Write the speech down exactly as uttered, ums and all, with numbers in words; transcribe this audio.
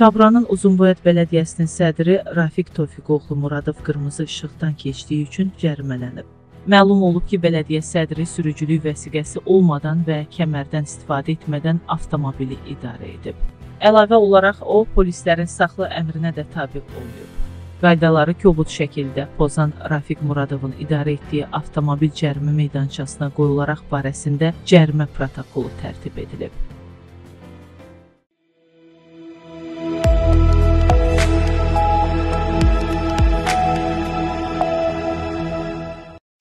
Şabranın Uzunboyat Belediyyəsinin sədri Rafiq Tofiqoğlu Muradov qırmızı işıqdan keçdiyi üçün cərimələnib. Məlum olub ki, bələdiyyə sədri sürücülük vəsiqəsi olmadan və kəmərdən istifadə etmədən avtomobili idarə edib. Əlavə olaraq o, polislərin saxla əmrinə də tabi olub. Qaydaları kobud şəkildə pozan Rafiq Muradovun idarə etdiyi avtomobil cərimə meydançasına qoyularaq barəsində cərimə protokolu tərtib edilib.